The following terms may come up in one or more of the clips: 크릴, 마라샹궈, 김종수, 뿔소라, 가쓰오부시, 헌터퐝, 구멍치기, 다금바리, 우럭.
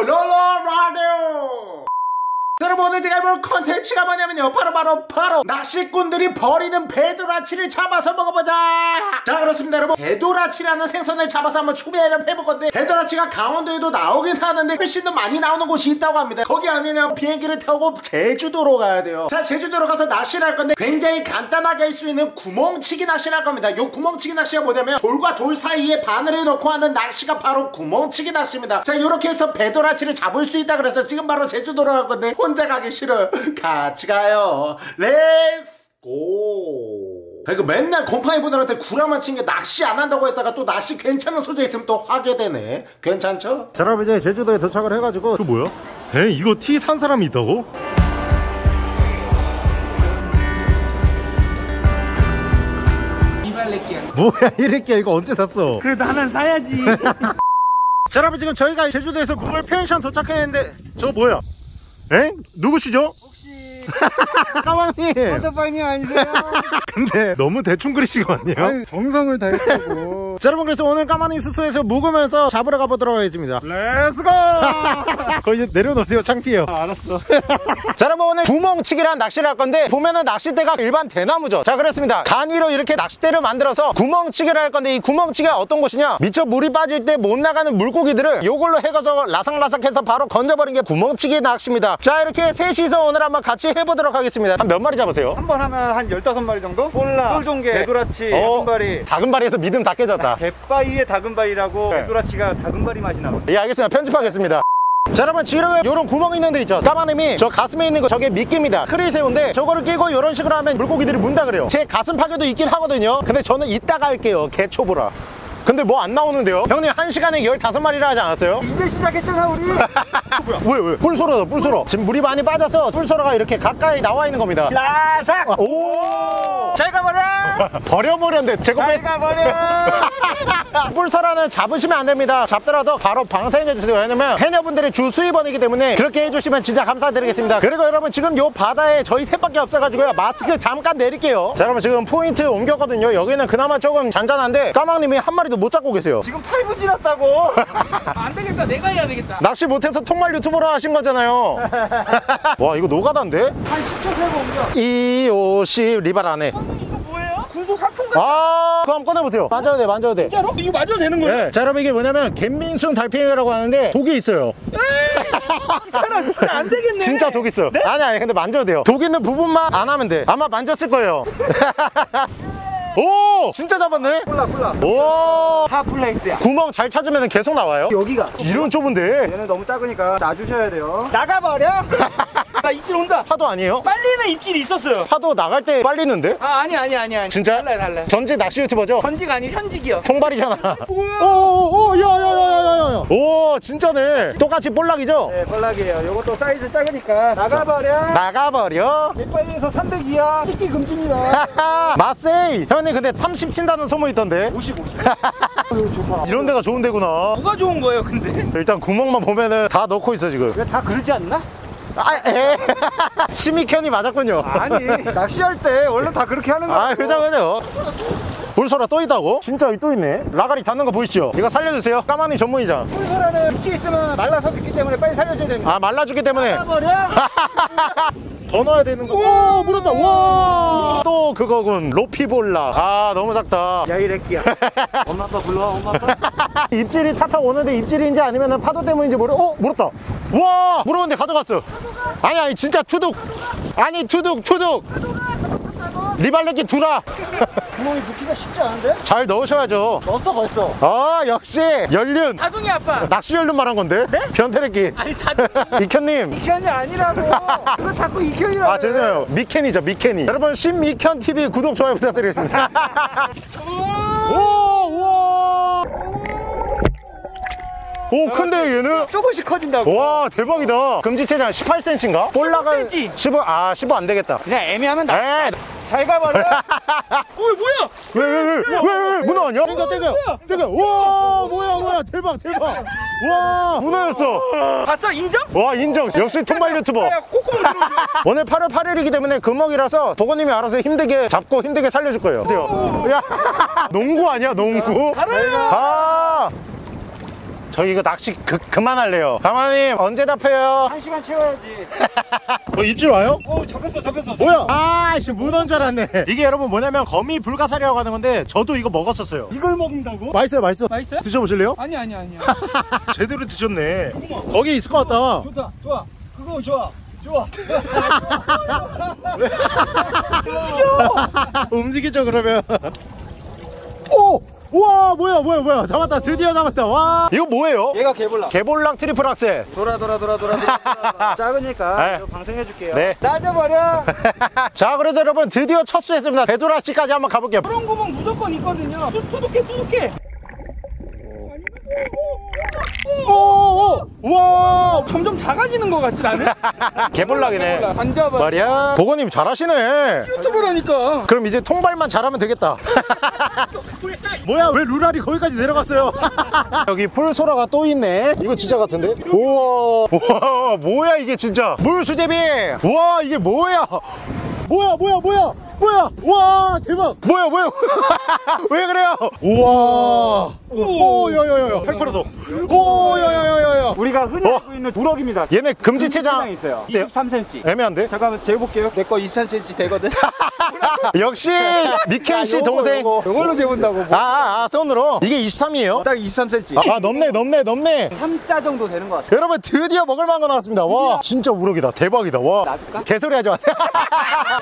롤롤 라디오. 여러분, 오늘 제가 해볼 컨텐츠가 뭐냐면요, 바로 낚시꾼들이 버리는 배도라치를 잡아서 먹어보자. 자, 그렇습니다 여러분, 배도라치라는 생선을 잡아서 한번 추리를 해볼건데, 배도라치가 강원도에도 나오긴 하는데 훨씬 더 많이 나오는 곳이 있다고 합니다. 거기 아니면 비행기를 타고 제주도로 가야 돼요. 자, 제주도로 가서 낚시를 할건데 굉장히 간단하게 할 수 있는 구멍치기 낚시를 할겁니다. 요 구멍치기 낚시가 뭐냐면 돌과 돌 사이에 바늘을 넣고 하는 낚시가 바로 구멍치기 낚시입니다. 자, 요렇게 해서 배도라치를 잡을 수 있다 그래서 지금 바로 제주도로 갈건데 혼자 가기 싫어요. 같이 가요. 렛츠 고. 아, 이거 맨날 곰팡이 분들한테 구라만 친 게 낚시 안 한다고 했다가 또 낚시 괜찮은 소재 있으면 또 하게 되네. 괜찮죠? 자, 여러분, 이제 제주도에 도착을 해가지고. 저 뭐야? 에? 이거 티 산 사람이 있다고? 이발레끼야. 뭐야 이래끼야, 이거 언제 샀어? 그래도 하나는 사야지. 자, 여러분, 지금 저희가 제주도에서 구글 펜션 도착했는데 저거 뭐야? 에? 누구시죠? 혹시 까방님 헌터퐝이 아니세요? 근데 너무 대충 그리신 거 아니에요? 아니, 정성을 다했다고. 자, 여러분, 그래서 오늘 까마님 숙소에서 묵으면서 잡으러 가보도록 하겠습니다. 렛츠고! 거의 내려놓으세요. 창피해요. 아, 알았어. 자, 여러분, 오늘 구멍치기란 낚시를 할 건데, 보면은 낚싯대가 일반 대나무죠. 자, 그렇습니다. 간이로 이렇게 낚싯대를 만들어서 구멍치기를 할 건데, 이 구멍치기가 어떤 것이냐, 미처 물이 빠질 때 못 나가는 물고기들을 요걸로 해가지고 라삭라삭해서 바로 건져버린 게 구멍치기 낚시입니다. 자, 이렇게 셋이서 오늘 한번 같이 해보도록 하겠습니다. 한 몇 마리 잡으세요? 한번 하면 한 15마리 정도? 뿔라, 쫄종개, 배도라치, 다금바리. 다금바리에서 믿음 다 깨졌다. 갯바위의 다금바리라고. 네. 배도라치가 다금바리 맛이 나거든요. 예, 알겠습니다. 편집하겠습니다. 자, 여러분, 지금 요런 구멍 있는 데 있죠? 까마님이 저 가슴에 있는 거, 저게 미끼입니다. 크릴 새우인데 저거를 끼고 요런 식으로 하면 물고기들이 문다 그래요. 제 가슴 파괴도 있긴 하거든요. 근데 저는 이따가 할게요. 개초보라. 근데 뭐 안 나오는데요? 형님, 1시간에 15마리라 하지 않았어요? 이제 시작했잖아 우리. 왜? 뿔소라죠, 뿔소라. 지금 물이 많이 빠져서 뿔소라가 이렇게 가까이 나와 있는 겁니다. 라삭! 오! 잘 가버려! 버려버렸는데 제가 잘 가버려! 뿔소라는 잡으시면 안 됩니다. 잡더라도 바로 방사해주세요. 왜냐면 해녀분들이 주 수입원이기 때문에 그렇게 해주시면 진짜 감사드리겠습니다. 그리고 여러분, 지금 요 바다에 저희 셋밖에 없어가지고요, 마스크 잠깐 내릴게요. 자, 여러분, 지금 포인트 옮겼거든요. 여기는 그나마 조금 잔잔한데 까망님이 한 마리 못 잡고 계세요. 지금 팔부지났다고. 안 되겠다, 내가 해야 되겠다. 낚시 못해서 통말 유튜버로 하신 거잖아요. 와, 이거 노가다인데? 한 10초 세고 옮겨. 2, 5, 10 리발 안 해. 이거 뭐예요? 군소 사통 같은. 아, 그럼 꺼내보세요. 만져도 돼, 만져도 돼. 진짜로? 이거 만져도 되는 거예요? 네. 자, 여러분, 이게 뭐냐면 갯민순 달팽이라고 하는데 독이 있어요. 사람 진짜 안 되겠네. 진짜 독 있어요. 네? 아니 근데 만져도 돼요. 독 있는 부분만 안 하면 돼. 아마 만졌을 거예요. 오! 진짜 잡았네? 뿔라. 오! 핫플레이스야. 구멍 잘 찾으면 계속 나와요? 여기가. 이런 좁은데? 얘는 너무 작으니까 놔주셔야 돼요. 나가버려? 나 입질 온다. 파도 아니에요? 빨리는 입질이 있었어요. 파도 나갈 때 빨리는데? 아, 아니. 진짜? 달라. 전직 낚시 유튜버죠? 전지가 아니, 현직이요. 통발이잖아. 오오오, 야야야야야야. 오, 진짜네. 똑같이 볼락이죠? 네, 볼락이에요. 요것도 사이즈 작으니까 나가버려. 나가버려. 갯바위에서 302야. 찍기 금지입니다. 마세이. 형님, 근데 30 친다는 소문이 있던데. 50. 이런 데가 좋은 데구나. 뭐가 좋은 거예요, 근데? 일단 구멍만 보면은 다 넣고 있어 지금. 왜 다 그러지 않나? 아, 에. 심익현이 맞았군요. 아니, 낚시할 때 원래 다 그렇게 하는 거야. 아, 그죠. 뿔소라 또 있다고? 진짜 또 있네. 라가리 닿는 거 보이시죠? 이거 살려주세요. 까마님 전문이자. 뿔소라는 위치에 있으면 말라서 죽기 때문에 빨리 살려줘야 됩니다. 아, 말라 죽기 때문에. 말라버려? 더 넣어야 되는 거. 오, 물었다. 와, 또 그거군. 로피볼라. 아, 너무 작다. 야, 이래끼야. 엄마 아빠 불러와, 엄마 아빠. 입질이 타타 오는데 입질인지 아니면 파도 때문인지 모르. 어, 물었다. 와, 물었는데 가져갔어. 아니 진짜 투둑. 아니, 투둑. 리발레끼 두라. 구멍이 붙기가 쉽지 않은데? 잘 넣으셔야죠. 넣었어 벌써. 아, 역시 연륜. 다둥이 아빠. 낚시 연륜 말한 건데? 네? 변태레끼. 아니, 다둥이. 익현님. 익현이 아니라고. 그거 자꾸 익현이라고. 아, 죄송해요. 미켄이죠, 미켄이. 여러분, 신미켄TV 구독, 좋아요 부탁드리겠습니다. 오, 큰데 얘는? 조금씩 커진다고. 와, 대박이다. 금지체장 18cm인가? 볼락은 15cm. 아, 15 안 되겠다. 그냥 애매하면 나. 잘 가버려. 오, 뭐야? 왜? 문어 아니야? 땡겨. 와, 뭐야? 대박. 와, 문어였어. 봤어? 인정? 와, 인정. 역시 통발 유튜버. 오늘 8월 8일이기 때문에 금어기라서 도건님이 알아서 힘들게 잡고 힘들게 살려줄 거예요. 야, 농구 아니야, 농구? 아, 저 이거 낚시 그만할래요. 가만히 언제 다 펴요? 1시간 채워야지. 어, 입질 와요? 오, 잡혔어. 뭐야? 아, 지금 못 온 줄 알았네. 이게 여러분 뭐냐면 거미 불가사리라고 하는 건데 저도 이거 먹었었어요. 이걸 먹는다고? 맛있어요? 드셔보실래요? 아니요. 제대로 드셨네. 고구마. 거기 있을 것 같다. 좋다. 그거 좋아. 움직이죠 그러면. 오! 우와, 뭐야. 잡았다. 드디어 잡았다. 와. 이거 뭐예요? 얘가 개볼락 트리플 악셀. 돌아. 작으니까 이거 방생해 줄게요. 네. 따져버려. 자, 그래도 여러분 드디어 첫 수했습니다. 배도라치까지 한번 가볼게요. 그런 구멍 무조건 있거든요. 두둑해. 오오오! 우와! 점점 작아지는 것 같지 나는? 개볼락이네. 반잡아. 말이야. 보건님 잘하시네. 유튜브라니까. 그럼 이제 통발만 잘하면 되겠다. 뭐야? 왜 루랄이 거기까지 내려갔어요? 여기 뿔소라가 또 있네. 이거 진짜 같은데? 우와, 뭐야 이게 진짜? 물수제비. 우와, 이게 뭐야? 뭐야? 와, 대박. 뭐야? 왜 그래요? 우와. 오야야야. 팔팔하다. 오야야야야. 우리가 흔히 알고 있는 우럭입니다. 얘네 금지체장 있어요. 23cm. 애매한데? 잠깐만 재볼게요. 내 거 23cm 되거든. 역시 미켄 씨 동생. 이걸로 재본다고. 손으로. 이게 23이에요? 딱 23cm. 아, 넘네. 3자 정도 되는 것 같아요. 여러분 드디어 먹을만한 거 나왔습니다. 와, 진짜 우럭이다. 대박이다. 와. 놔둘까? 개소리 하지 마세요.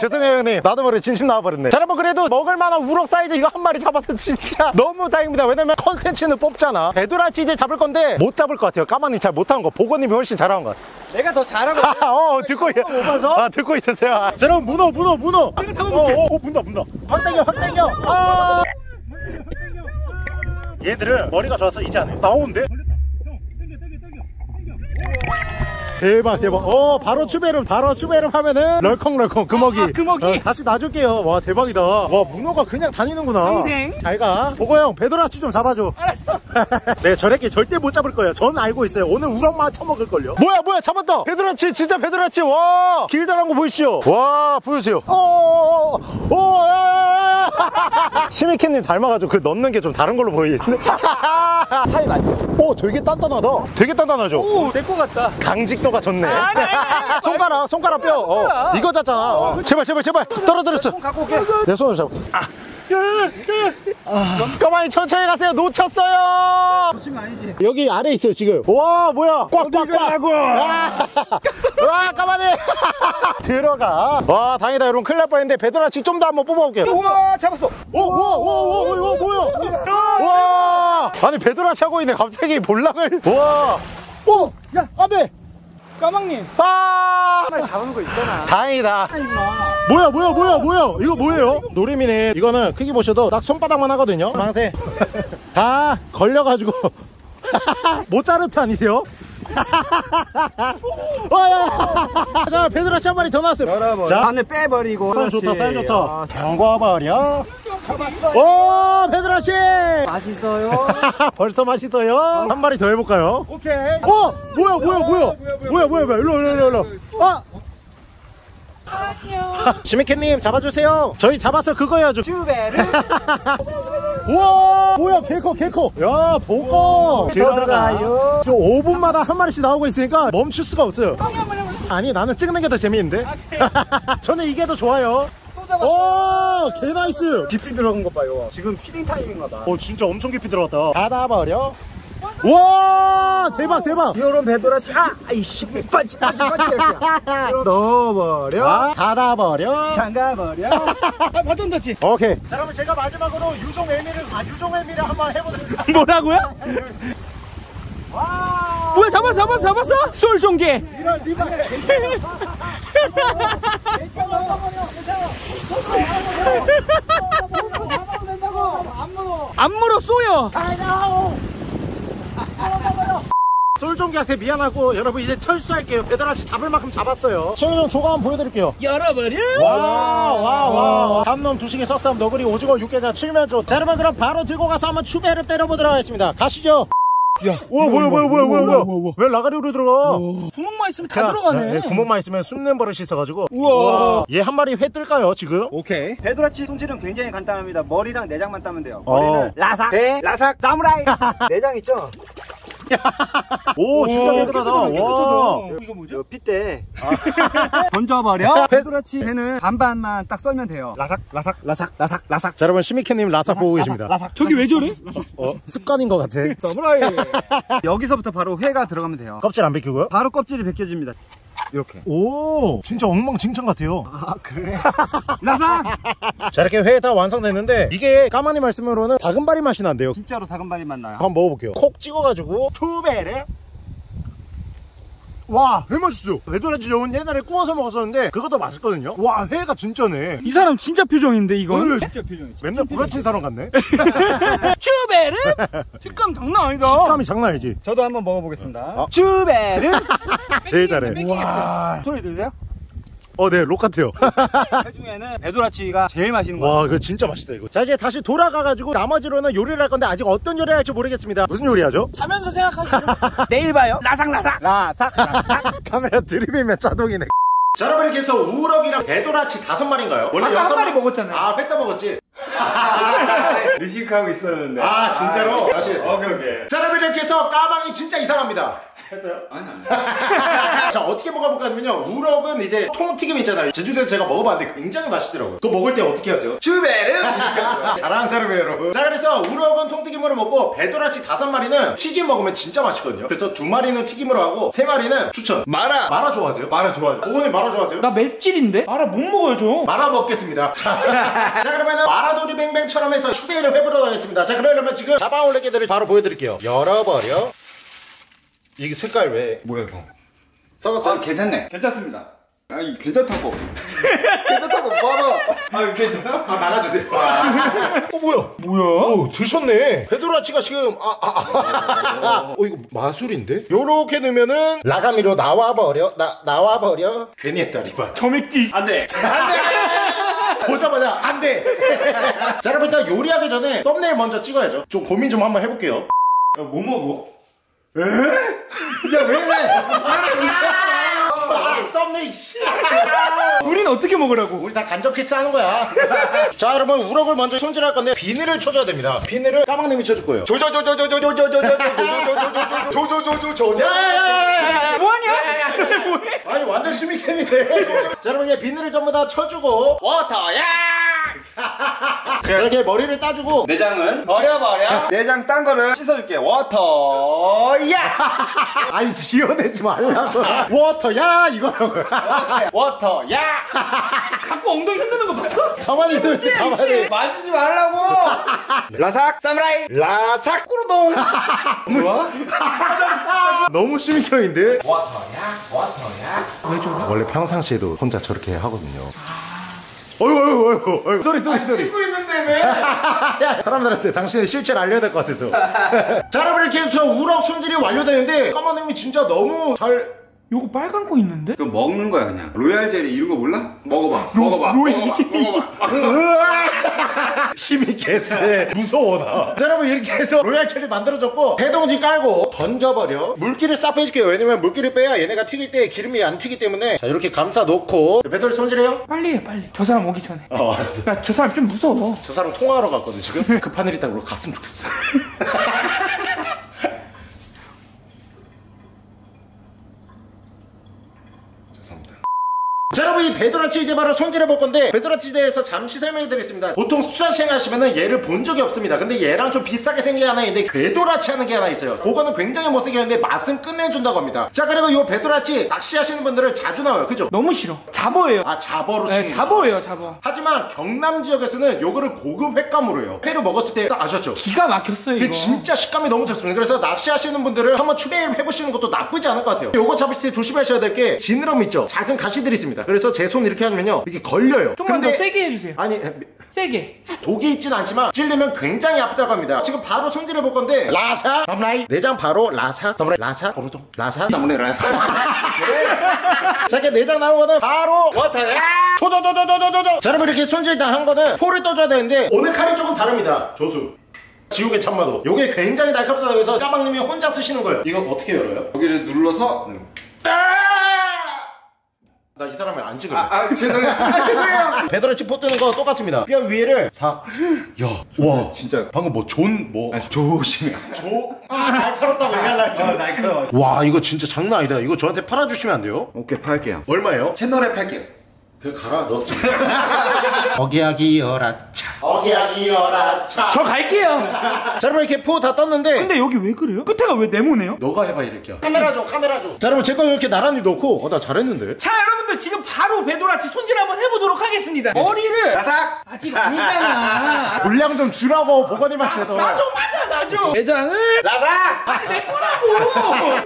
죄송해요 형님. 나도 모르게 진심 나와버렸네. 자, 여러분 그래도 먹을만한 우럭 사이즈 이거 한 마리 잡아서 진짜 너무 다행입니다. 왜냐면 컨텐츠는 뽑잖아. 배도라치 이제 잡을 건데 못 잡을 것 같아요. 까만님 잘 못한 거, 보건님이 훨씬 잘한 것 같아. 내가 더 잘하고. 듣고 있었어요. 아. 자, 여러분 문어. 내가 잡아볼게. 문다. 확 당겨. 아. 얘들은 머리가 좋아서 이제 안 해. 나오는데? 대박. 바로 추베름 하면은 럴컹 금어기. 다시 놔줄게요. 와, 대박이다. 와, 문어가 그냥 다니는구나. 평생 잘가. 보고형, 배도라치 좀 잡아줘. 알았어. 네, 저렇게 절대 못 잡을 거예요. 전 알고 있어요. 오늘 우럭만 처먹을걸요. 뭐야, 잡았다. 배도라치, 진짜 배도라치. 와, 길다란 거 보이시죠? 와, 보여주세요. 시미캣님 닮아가지고 그 넣는 게 좀 다른 걸로 보이. 살이 맞죠? 오, 되게 단단하다. 되게 단단하죠? 오, 내 거 같다. 강직도가 좋네. 아니. 손가락 뼈. 이거 잤잖아. 제발. 떨어뜨렸어. 손 갖고 올게. 내 손으로 잡고. 가만히 천천히 가세요. 놓쳤어요. 놓친 거 아니지? 여기 아래 있어요 지금. 와, 뭐야? 꽉. 와, 가만히. 들어가. 와, 다행이다 여러분. 큰일 날 뻔했는데 배도라치 좀 더 한번 뽑아볼게요. 우와, 잡았어. 오, 이거 뭐야? 와, 아니 배도라치 하고 있네. 갑자기 볼락을. 와, 오, 야, 안돼. 까망님. 아, 빨리 잡은 거 있잖아. 다행이다. 뭐야. 이거 뭐예요? 노림이네. 이거는 크기 보셔도 딱 손바닥만 하거든요. 망세. 다 걸려가지고. 모짜르트 아니세요? 자, 배도라치 한 마리 더 나왔어요. 자, 안에 빼버리고. 사이 좋다. 담궈버려. 잡았어. 오, 배도라치 맛있어요. 벌써 맛있어요. 한 마리 더 해볼까요? 오케이. 오, 뭐야. 일로. 아, 안녕. 시미캣님 잡아주세요. 저희 잡아서 그거 해야죠. 주베르. 우와, 뭐야, 개커. 야, 보고 들어가요. 저 5분마다 한 마리씩 나오고 있으니까 멈출 수가 없어요. 아니, 나는 찍는 게 더 재미있는데. 저는 이게 더 좋아요. 오, 개 나이스. 깊이 들어간 것 봐요. 지금 피딩 타임인가 봐. 오, 진짜 엄청 깊이 들어갔다. 닫아버려. 와, 대박. 요런 배도라치. 아이씨, 빠지. 넣어버려. 닫아버려. 잠가버려. 맞던다치. 오케이. 자, 그러면 제가 마지막으로 유종애미를 한번 해보도록. 뭐라고요? 와. 뭐야, 잡았어? 솔종개. 이런 리바. 안 물어 쏘여. 솔종기한테 미안하고 여러분 이제 철수할게요. 배도라치 잡을 만큼 잡았어요. 최종 조각 한번 보여드릴게요. 열어버려. 와. 감놈 두식이 석삼 너구리 오징어 육개장 칠면조. 자, 여러분 그럼 바로 들고 가서 한번 추배를 때려보도록 하겠습니다. 가시죠. 야, 우와, 뭐야. 왜 라가리로 들어가? 구멍만 있으면 다 들어가네. 야, 구멍만 있으면 숨는 버릇이 있어가지고. 우와. 얘 한 마리 회 뜰까요, 지금? 오케이. 배도라치 손질은 굉장히 간단합니다. 머리랑 내장만 따면 돼요. 머리는 라삭. 배, 라삭, 나무라이. 내장 있죠? 오, 진짜 깨끗하다. 깨끗하다. 이거 뭐죠? 핏대. 아. 던져버려. 배도라치 회는 반반만 딱 썰면 돼요. 라삭, 라삭, 라삭, 라삭, 라삭. 자, 여러분, 시미케님 라삭 보고 계십니다. 라삭. 저기 왜 저래? 습관인 것 같아. 서브라이. 여기서부터 바로 회가 들어가면 돼요. 껍질 안 벗기고요? 바로 껍질이 벗겨집니다. 이렇게. 오, 진짜 엉망진창 같아요. 아, 그래? 라삭! 자, 이렇게 회 다 완성됐는데 이게 까마니 말씀으로는 다금바리 맛이 난대요. 진짜로 다금바리 맛 나요. 한번 먹어볼게요. 콕 찍어가지고 초베레. 와, 회 맛있어. 배도라치 좋은 옛날에 구워서 먹었었는데 그것도 맛있거든요. 와, 회가 진짜네. 이 사람 진짜 표정인데 이건. 진짜 표정이. 맨날 부러친 사람 같네. 츄베르. 식감 장난 아니다. 식감이 장난 아니지. 저도 한번 먹어보겠습니다. 츄베르. 제일 잘해. 와, 소리 들으세요? 네, 록 같아요. 그 중에는 배도라치가 제일 맛있는 거예요. 와, 이거 진짜 맛있다, 이거. 자, 이제 다시 돌아가가지고 나머지로는 요리를 할 건데 아직 어떤 요리를 할지 모르겠습니다. 무슨 요리하죠? 자면서 생각하시고 내일 봐요. 라삭라삭. 라삭. 라삭. 카메라 드립이면 자동이네. 자, 여러분, 이렇게 해서 우럭이랑 배도라치 5마리인가요? 원래 아까 6마리 먹었잖아요. 아, 뺐다 먹었지? 리식하고 있었는데. 아, 진짜로? 아, 다시 했어요. 오케이, 오케이. 자, 여러분, 이렇게 해서 까망이 진짜 이상합니다. 했어요? 아니, 아니. 자, 어떻게 먹어볼까 하면요. 우럭은 이제 통튀김 있잖아요. 제주도에서 제가 먹어봤는데 굉장히 맛있더라고요. 그거 먹을 때 어떻게 하세요? 쭈베르! 잘하는 사람이에요, 여러분. 자, 그래서 우럭은 통튀김으로 먹고, 배도라치 5마리는 튀김 먹으면 진짜 맛있거든요. 그래서 2마리는 튀김으로 하고, 3마리는 추천. 마라! 마라 좋아하세요? 마라 좋아해요. 오늘 마라 좋아하세요? 나 맵찔인데? 마라 못 먹어요, 저. 마라 먹겠습니다. 자, 그러면은 마라도리 뱅뱅처럼 해서 추대를 해보도록 하겠습니다. 자, 그러려면 지금 잡아올린 개들을 바로 보여드릴게요. 열어버려. 이게 색깔 왜? 뭐야 이거? 썩었어? 아, 괜찮네. 괜찮습니다. 아니, 괜찮다고. 괜찮다고 봐봐. 아, 괜찮아? 아, 나가주세요. 뭐야? 뭐야? 드셨네. 배도라치가 지금 이거 마술인데? 요렇게 넣으면은 라가미로 나와버려. 나와버려. 괜히 했다, 리발. 점액질. 안 돼. 안 돼. 보자마자 안 돼. 자, 여러분, 일단 요리하기 전에 썸네일 먼저 찍어야죠. 좀 고민 좀 한번 해볼게요. 야, 뭐 먹어? 에? 야, 왜 이래? 아, 미쳤어. 아, 썸네일 씨. 우린 어떻게 먹으라고? 우리 다 간접 키스 하는 거야. 자, 여러분, 우럭을 먼저 손질할 건데 비늘을 쳐줘야 됩니다. 비늘을 까망님이 쳐줄 거예요. 아니, 완전 시미캔이네. 자, 여러분, 이제 비늘을 전부 다 쳐주고 워터야! 이렇게 머리를 따주고 내장은 버려버려. 내장 딴 거를 씻어줄게. 워터야! 아니, 지어내지 말라고. 워터야! 이거라고. 워터야! 자꾸 엉덩이 흔드는 거 봤어? 가만히 있어야지, 가만히. 맞추지 말라고! 라삭! 사무라이! 라삭! 꾸르동! 좋아? 너무 시미캔인데? 워터야! 워터야? 왜 좋아? 원래 평상시에도 혼자 저렇게 하거든요. 어이구. 쏘리. 찍고 있는데 왜? 사람들한테 당신의 실체를 알려야 될 것 같아서. 자, 여러분, 이렇게 해서 우럭 손질이 완료되는데 까마님이 진짜 너무 잘. 요거 빨간 거 있는데? 그거 먹는 거야, 그냥. 로얄 젤리 이런 거 몰라? 먹어봐. 먹어봐. 힘이 개쎄. 무서워, 나. 자, 여러분, 이렇게 해서 로얄 젤리 만들어졌고, 배동지 깔고, 던져버려. 물기를 싹 빼줄게요. 왜냐면 물기를 빼야 얘네가 튀길 때 기름이 안 튀기 때문에. 자, 이렇게 감싸 놓고. 배도라치 손질해요? 빨리 해, 빨리. 저 사람 오기 전에. 알았어. 나 저 사람 좀 무서워. 저 사람 통화하러 갔거든, 지금. 급한 일이 있다고 갔으면 좋겠어. 자, 여러분, 이 배도라치 이제 바로 손질해 볼 건데, 배도라치에 대해서 잠시 설명해 드리겠습니다. 보통 수산 시행하시면은 얘를 본 적이 없습니다. 근데 얘랑 좀 비싸게 생긴 게 하나 있는데, 배도라치 하는 게 하나 있어요. 그거는 굉장히 못생긴 건데 맛은 끝내준다고 합니다. 자, 그리고 요 배도라치 낚시하시는 분들은 자주 나와요. 그죠? 너무 싫어. 잡어예요. 아, 잡어로 치는. 네, 잡어예요, 잡어. 하지만 경남 지역에서는 요거를 고급 횟감으로 해요. 회를 먹었을 때 딱 아셨죠? 기가 막혔어요, 이거. 진짜 식감이 너무 좋습니다. 그래서 낚시하시는 분들은 한번 추배를 해보시는 것도 나쁘지 않을 것 같아요. 요거 잡으실 때 조심하셔야 될 게, 지느러미 있죠? 작은 가시들이 있습니다. 그래서 제 손 이렇게 하면요, 이렇게 걸려요. 좀만 더 세게 해주세요. 아니, 세게. 독이 있진 않지만 찔리면 굉장히 아프다고 합니다. 지금 바로 손질해 볼 건데, 라사 사무라이. 내장 바로 라사 사무라이. 라사 고르동. 라사 사무라이. 라사. 자, 이렇게 내장 나온 거는 바로 워터야. 조조조조조조조. 자, 여러분, 이렇게 손질 다 한 거는 포를 떠줘야 되는데, 오늘 칼이 조금 다릅니다. 조수. 지옥의 참마도. 요게 굉장히 날카롭다고 해서 까망님이 혼자 쓰시는 거예요. 이거 어떻게 열어요? 여기를 눌러서. 나 이 사람을 안 찍을래. 죄송해요. 죄송해요. 배도라치 포 뜨는 거 똑같습니다. 뼈 위에를 사. 야, 와, 진짜 방금 뭐 존 뭐 조심해. 조? 아, 날카롭다고 얘기하려 했잖아. 날카로워. 와, 이거 진짜 장난 아니다. 이거 저한테 팔아주시면 안 돼요? 오케이, 팔게요. 얼마예요? 채널에 팔게요. 그 가라 너. 어기야기여라차. 어기야기여라차. 저 갈게요. 자, 여러분 이렇게 포 다 떴는데. 근데 여기 왜 그래요? 끝에가 왜 네모네요? 너가 해봐 이렇게. 카메라 줘, 카메라 줘. 자, 여러분 제 거 이렇게 나란히 놓고. 나 잘했는데. 자, 여러분들 지금 바로 배도라치 손질 한번 해보도록 하겠습니다. 머리를. 바삭. 아직 아니잖아. 분량 좀 주라고 보건님한테도. 나 좀 맞아, 나 좀. 내장을. 라삭. 아니 내 거라고.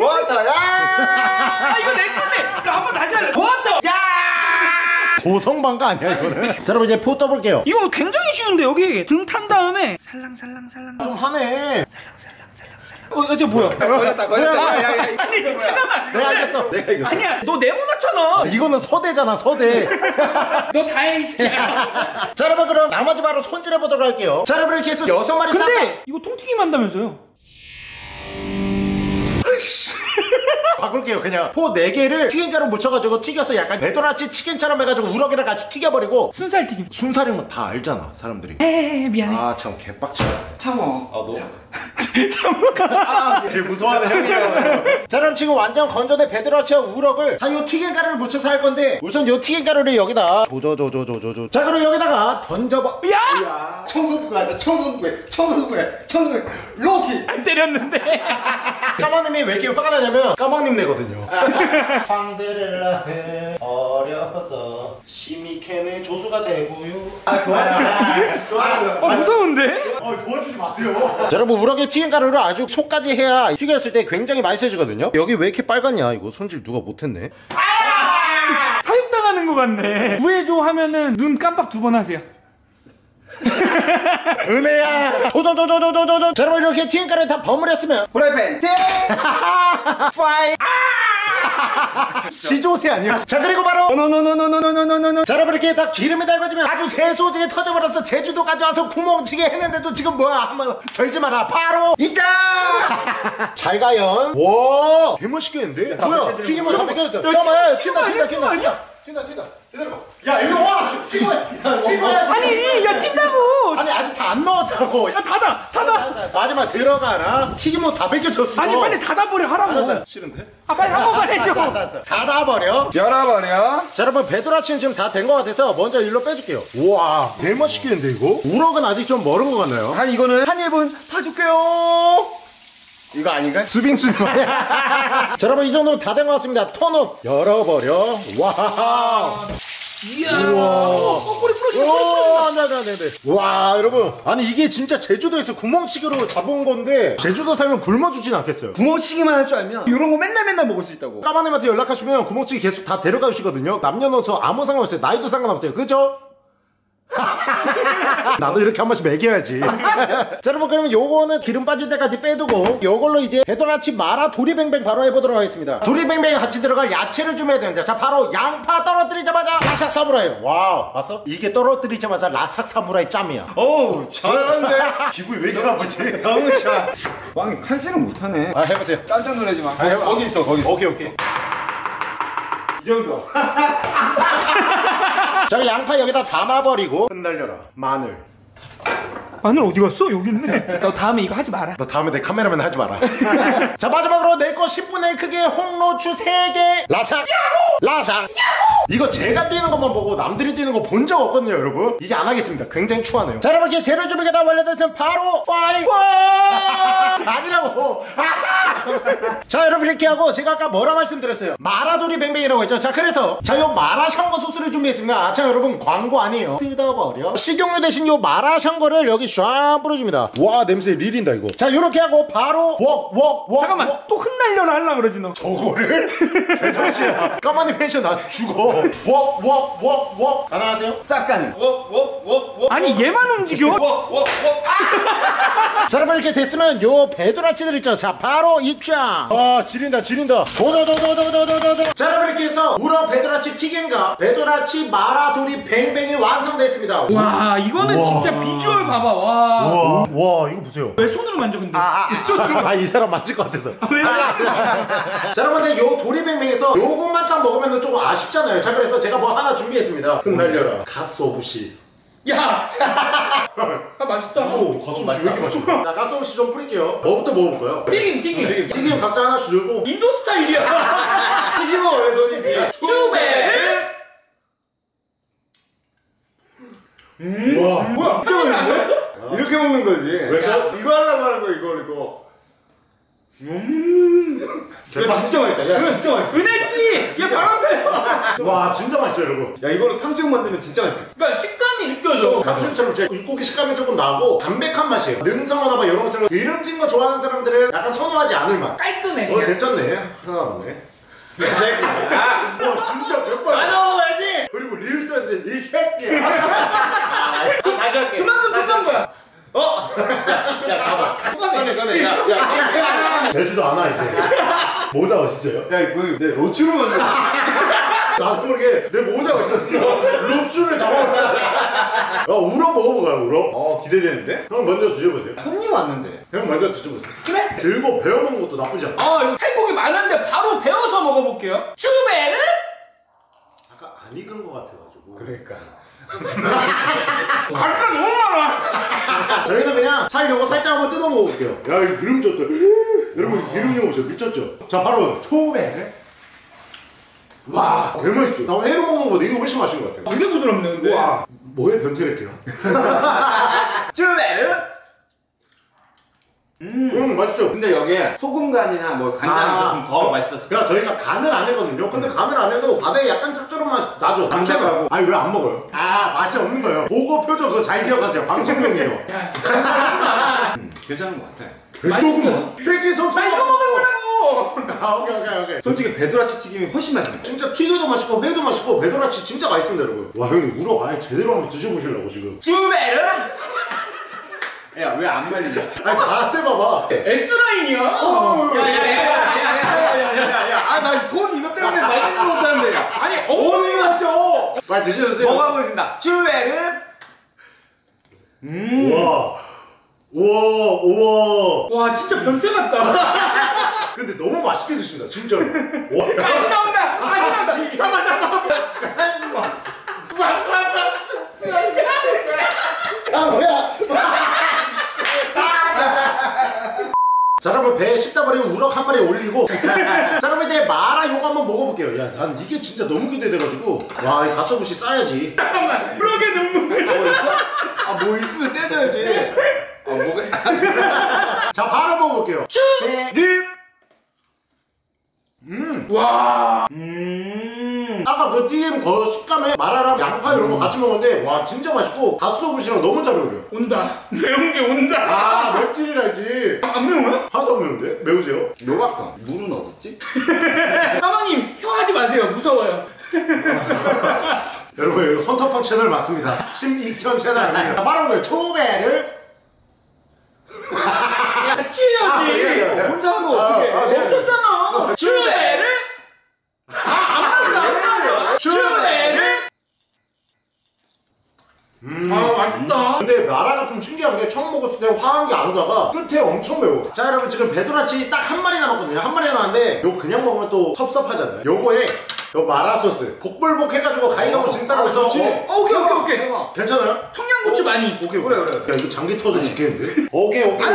뭐한다. 야. 아 이거 내 건데. 나 한번 다시 할래. 뭐한다. 고성방가 아니야 이거는? 자, 여러분 이제 포 떠볼게요. 이거 굉장히 쉬운데 여기 등 탄 다음에 살랑살랑살랑 좀 하네. 살랑살랑살랑살랑. 이거 뭐야? 걸렸다 걸렸다. 아니 이거 잠깐만. 내가 알겠어. 내가 이거. 아니야 너 네모나잖아. 이거는 서대잖아 서대. 너 다 해 이 새끼야. 자, 여러분 그럼 나머지 바로 손질해 보도록 할게요. 자, 여러분 이렇게 해서 6마리 쌌다. 근데 이거 통튀김 한다면서요? 바꿀게요. 그냥 포 4개를 튀김가루 묻혀가지고 튀겨서 약간 배도라치 치킨처럼 해가지고 우럭이랑 같이 튀겨버리고. 순살 튀김. 순살인 거 다 알잖아 사람들이. 에이 미안해. 아 참 개빡치다. 참어. 아 너? 참어. 제일 무서워하는 형이에요. 자, 그럼 지금 완전 건조된 배도라치와 우럭을 자 요 튀김가루를 묻혀서 할 건데 우선 요 튀김가루를 여기다 조조조조조조조. 자, 그럼 여기다가 던져봐. 야! 청소부가 아니라 청소부에 로키! 안 때렸는데. 까마님이 왜 이렇게 화가 나냐면 까망님 내거든요. 황데렐라 해 어려서 시미캔의 조수가 되고요. 도와줘요. 무서운데? 도와주지 마세요. 자, 여러분 우럭의 튀김가루를 아주 속까지 해야 튀겼을 때 굉장히 맛있어지거든요. 여기 왜 이렇게 빨갛냐. 이거 손질 누가 못했네. 사육당하는 것 같네. 구해줘 하면은 눈 깜빡 2번 하세요. 은혜야. 조조조조조조조. 자, 여러분 이렇게 튀김가루에 다 버무렸으면 프라이팬 띵. 파이. 시조새 아니야? 자, 그리고 바로 노노노노노노노노노노. 자, 여러분 이렇게 다 기름이 달궈지면 아주 재수지게 터져버려서 제주도까지 와서 구멍치기 했는데도 지금 뭐야 한번 절지 마라. 바로 이따. 잘 가요. 와 개맛있겠는데? 뭐야 튀김을 다 벗겨졌어. 잠깐만 튀긴다. 기다려봐. 야 이거 와! 찍어야 아니 야 튄다고! 아니 아직 다 안 넣었다고. 야 닫아! 마지막 들어가라. 튀김옷 다 벗겨졌어. 아니 빨리 닫아버려 하라고. 알았어. 싫은데? 아 빨리 한 번만 해줘. 알았어. 닫아버려. 열어버려. 자, 여러분 배도라치는 지금 다 된 것 같아서 먼저 일로 빼줄게요. 우와 제일 맛있겠는데 이거? 우럭은 아직 좀 멀은 것 같나요? 한 이거는 한 1분 타줄게요. 이거 아닌가? 수빙수빙 아니야? 자, 여러분 이 정도면 다 된 것 같습니다. 턴업 열어버려. 와우. 이야. 꼬리 풀어주네. 와 여러분 아니 이게 진짜 제주도에서 구멍치기로 잡은 건데 제주도 살면 굶어주진 않겠어요. 구멍치기만 할 줄 알면 이런 거 맨날 먹을 수 있다고. 까마님한테 연락하시면 구멍치기 계속 다 데려가 주시거든요. 남녀노소 아무 상관없어요. 나이도 상관없어요. 그죠? 나도 이렇게 한 번씩 먹여야지. 자, 여러분 그러면 요거는 기름 빠질 때까지 빼두고 요걸로 이제 배도라치 마라 도리뱅뱅 바로 해보도록 하겠습니다. 도리뱅뱅에 같이 들어갈 야채를 준비해야 되는데 자 바로 양파 떨어뜨리자마자 라삭 사무라이. 와우 봤어? 이게 떨어뜨리자마자 라삭 사무라이 짬이야. 어우 잘하는데. 기분이 왜 이렇게 나쁘지? 너무 잘. 왕이 칼질은 못하네. 아 해보세요. 깜짝 놀라지 마. 거기 있어 거기 있어. 오케이 이 정도. 자, 양파 여기다 담아버리고 흩날려라. 마늘. 마늘 어디 갔어? 여기 있네. 너 다음에 이거 하지 마라. 너 다음에 내 카메라맨 하지 마라. 자, 마지막으로 내 거 10분의 1 크기의 홍로추 3개. 라삭. 야호! 라삭. 야호! 이거 제가 뛰는 것만 보고 남들이 뛰는 거 본 적 없거든요, 여러분. 이제 안 하겠습니다. 굉장히 추하네요. 자, 여러분 이렇게 재료 준비가 다 완료됐으면 바로 파이. 아니라고. 자, 여러분 이렇게 하고 제가 아까 뭐라 말씀드렸어요? 마라도리 뱅뱅이라고 했죠. 자, 그래서 자, 요 마라샹궈 소스를 준비했습니다. 아, 참 여러분 광고 아니에요. 뜯어버려. 식용유 대신 요 마라샹궈를 여기 쫙 뿌려줍니다. 와 냄새 릴인다 이거. 자, 요렇게 하고 바로 웍 잠깐만 웍. 또 흩날려라 하려고 그러지 너. 저거를? 제정신이야. 까마님 펜션 나 죽어. 웍 안녕하세요. 싹가는 웍 아니 얘만 움직여. 웍 아! 자, 여러분 이렇게 됐으면 요 배도라치들 있죠. 자, 바로 입장. 아 지린다. 도도도도도도도도. 자, 여러분 이렇게 해서 우럭 배도라치 튀김과 배도라치 마라도리 뱅뱅이 완성됐습니다. 와 이거는 우와. 진짜 비주얼 봐봐. 와 이거 보세요. 왜 손으로 만져 근데? 이 사람 만질 것 같아서. 자, 여러분들 요 도리뱅뱅에서 요것만 딱 먹으면 조금 아쉽잖아요. 자, 그래서 제가 뭐 하나 준비했습니다. 흩날려라. 가쓰오부시. 야! 아, 맛있다. 오, 가쓰오부시 왜 이렇게 맛있어? 자, 가쓰오부시 좀 뿌릴게요. 뭐부터 먹어볼까요? 튀김. 튀김 각자 하나씩 들고. 인도 스타일이야. 튀김은 왜 손이지? 추베르! 우와. 뭐야? 왜? 이렇게 먹는 거지. 왜? 이거 하려고 하는 거야, 이거. 야, 진짜 맛있다. 야, 진짜 맛있어. 은혜씨! 야, 바람배요! 와, 진짜 맛있어요, 여러분. 야, 이거로 탕수육 만들면 진짜 맛있겠다. 그니까 식감이 느껴져. 탕수육처럼 제 육고기 식감이 조금 나고, 담백한 맛이에요. 능성어나 막 이런 것처럼 기름진 거 좋아하는 사람들은 약간 선호하지 않을 맛. 깔끔해. 어, 괜찮네. 하나 남았네. 야, 와, 진짜 몇 번. 안 먹어야지! 그리고 릴스한테 이 새끼. 다시 할게. 그만큼 비싼 거야. 어? 야, 가봐. 꺼내. 야. 제주도 안 와, 이제. 모자 어딨어요? 야, 이거 내 로추를 만들어. 나도 모르게 내 모자 어딨어. 로추를 잡아왔다. 야, 우럭 먹어볼까요, 우럭? 어, 기대되는데? 형 먼저 드셔보세요. 손님 왔는데. 형 먼저 드셔보세요. 그래? 들고 배워먹는 것도 나쁘지 않아. 아, 탈곡이 많은데 바로 배워서 먹어볼게요. 추베르? 아까 안 익은 것 같아가지고. 그러니까. 갈까 너무 많아. 저희는 그냥 살 요거 살짝 한번 뜯어 먹어볼게요. 야, 이 기름 졌다. 여러분, 기름 이거 보세요. 미쳤죠? 자, 바로 초베르. 와, 개맛있죠? 나 회로 먹는 거보다 이거 훨씬 맛있는 것 같아요. 되게 부드럽네, 근데. 와, 뭐에 변태랬대요? 초베르. 맛있죠? 근데 여기에 소금 간이나 뭐 간장 있었으면 더 맛있었을 거야. 저희가 간을 안 했거든요. 근데 간을 안 해도 바다에 약간 짭조름 맛이 나죠. 감자가. 아니, 왜 안 먹어요? 아, 맛이 없는 거예요. 보고 표정 그거 잘 기억하세요. 방송용이에요. 괜찮은 것 같아. 배조금 세계에서 나 이거 먹을 거라고. 아, 오케이. 솔직히 배도라치 튀김이 훨씬 맛있네. 진짜 튀겨도 맛있고 회도 맛있고 배도라치 진짜 맛있습니다, 여러분. 와, 형님 우럭 아예 제대로 한번 드셔보시려고 지금. 주베르. 야, 왜 안 말리냐? 아니, 자세 봐봐. S라인이야? 야. 아, 나 손 이거 때문에 말릴 수가 없다는데. 아니, 어머니 맞죠? 말 드셔주세요. 먹어보고 있습니다. 주베르. 우와. 진짜 변태 같다. 근데 너무 맛있게 드신다, 진짜로. 맛이 나온다! 맛이 나온다! 잠깐만. 아, 뭐야? 자, 여러분, 배에 씹다 버리고 우럭 한 마리 올리고. 자, 여러분, 이제 마라 요거 한번 먹어볼게요. 야, 난 이게 진짜 너무 기대돼가지고. 와, 이 가쓰오부시 싸야지. 잠깐만, 우럭에 눈물. 뭐 있어? 아, 뭐 있으면 떼줘야지. 아, 뭐게? 자, 바로 먹어볼게요. 립. 와. 아까 그 튀김 거 식감에 마라랑 양파 이런 거 같이 먹었는데, 와, 진짜 맛있고, 가쓰오부시랑 너무 잘 어울려요. 온다. 매운 게 온다. 아, 맵찔이라지. 아, 안 매워요? 하나도 안 매운데? 매우세요? 요 아까 물은 어딨지? 사모님, 혀하지 마세요. 무서워요. 여러분, 여기 헌터퐝 채널 맞습니다. 심익현 채널 아니에요. 말하는 거예요. 초배를. 야, 같이 해야지. 아, 혼자 하면 어떡해. 멈췄잖아. 초배를. 추베르! 아, 맛있다. 근데 마라가 좀 신기한 게 처음 먹었을 때 화한 게 안 오다가 끝에 엄청 매워. 자, 여러분, 지금 배도라치 딱 한 마리 남았거든요. 한 마리 남았는데 요거 그냥 먹으면 또 섭섭하잖아요. 요거에 요 마라 소스 복불복 해가지고 가위가위 진사라고 해서. 오케이. 괜찮아요? 청양고추 많이. 오케이. 야, 이거 장기 터져 죽겠는데? 오케이. 오케이.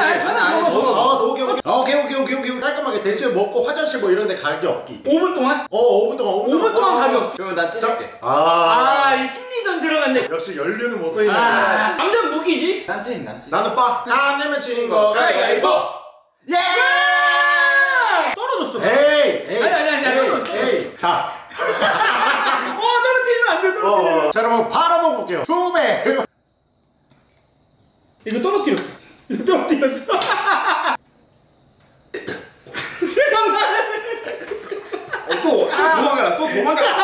깔끔하게 대신 먹고 화장실 뭐 이런데 가게 없기. 5분 동안? 어, 5분 동안 가게 없기. 그러면 난 찢을게. 이 심리전 들어갔네. 역시 연륜은 못 써있네. 당장 무기지? 난 찢. 나는 빠. 안 내면 지는 거. 가위가위보. 예! 떨어졌어. 에이. 자. 떨어뜨리면 안 돼. 자, 여러분, 바로 먹어볼게요. 초베르. 이거 떨어뜨렸어. 잠깐만. 또 도망가.